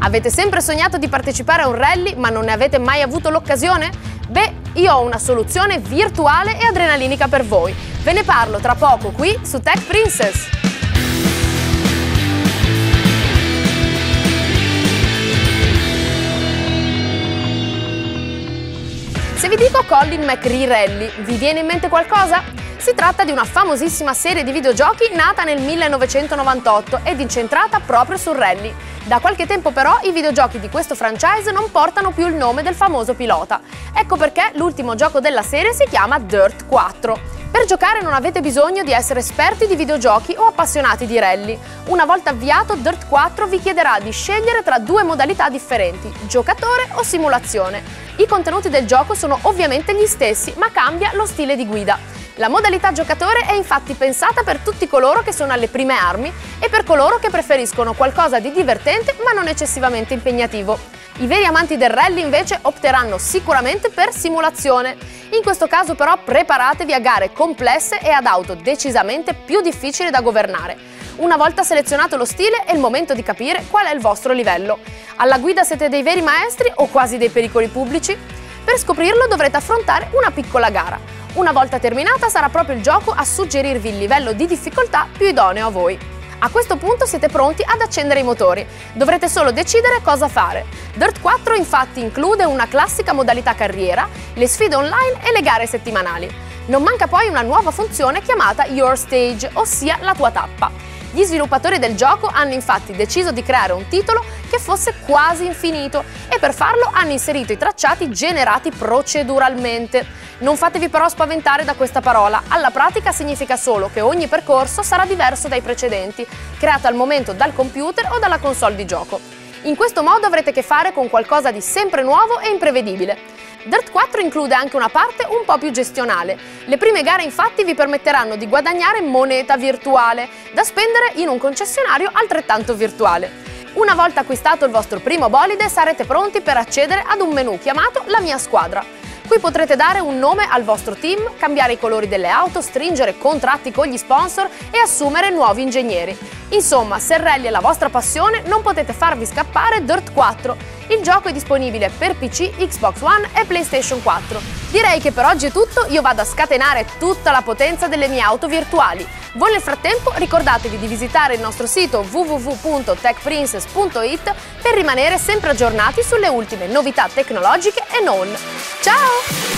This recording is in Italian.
Avete sempre sognato di partecipare a un rally ma non ne avete mai avuto l'occasione? Beh, io ho una soluzione virtuale e adrenalinica per voi. Ve ne parlo tra poco qui su Tech Princess. Se vi dico Colin McRae Rally, vi viene in mente qualcosa? Si tratta di una famosissima serie di videogiochi nata nel 1998 ed incentrata proprio sul rally. Da qualche tempo però i videogiochi di questo franchise non portano più il nome del famoso pilota. Ecco perché l'ultimo gioco della serie si chiama Dirt 4. Per giocare non avete bisogno di essere esperti di videogiochi o appassionati di rally. Una volta avviato, Dirt 4 vi chiederà di scegliere tra due modalità differenti, giocatore o simulazione. I contenuti del gioco sono ovviamente gli stessi, ma cambia lo stile di guida. La modalità giocatore è infatti pensata per tutti coloro che sono alle prime armi e per coloro che preferiscono qualcosa di divertente ma non eccessivamente impegnativo. I veri amanti del rally invece opteranno sicuramente per simulazione. In questo caso però preparatevi a gare complesse e ad auto decisamente più difficili da governare. Una volta selezionato lo stile è il momento di capire qual è il vostro livello. Alla guida siete dei veri maestri o quasi dei pericoli pubblici? Per scoprirlo dovrete affrontare una piccola gara. Una volta terminata sarà proprio il gioco a suggerirvi il livello di difficoltà più idoneo a voi. A questo punto siete pronti ad accendere i motori, dovrete solo decidere cosa fare. Dirt 4 infatti include una classica modalità carriera, le sfide online e le gare settimanali. Non manca poi una nuova funzione chiamata Your Stage, ossia la tua tappa. Gli sviluppatori del gioco hanno infatti deciso di creare un titolo che fosse quasi infinito e per farlo hanno inserito i tracciati generati proceduralmente. Non fatevi però spaventare da questa parola, alla pratica significa solo che ogni percorso sarà diverso dai precedenti, creato al momento dal computer o dalla console di gioco. In questo modo avrete a che fare con qualcosa di sempre nuovo e imprevedibile. Dirt 4 include anche una parte un po' più gestionale. Le prime gare infatti vi permetteranno di guadagnare moneta virtuale, da spendere in un concessionario altrettanto virtuale. Una volta acquistato il vostro primo bolide sarete pronti per accedere ad un menu chiamato La mia squadra. Qui potrete dare un nome al vostro team, cambiare i colori delle auto, stringere contratti con gli sponsor e assumere nuovi ingegneri. Insomma, se il rally è la vostra passione, non potete farvi scappare Dirt 4. Il gioco è disponibile per PC, Xbox One e PlayStation 4. Direi che per oggi è tutto, io vado a scatenare tutta la potenza delle mie auto virtuali. Voi nel frattempo ricordatevi di visitare il nostro sito www.techprincess.it per rimanere sempre aggiornati sulle ultime novità tecnologiche e non. Ciao!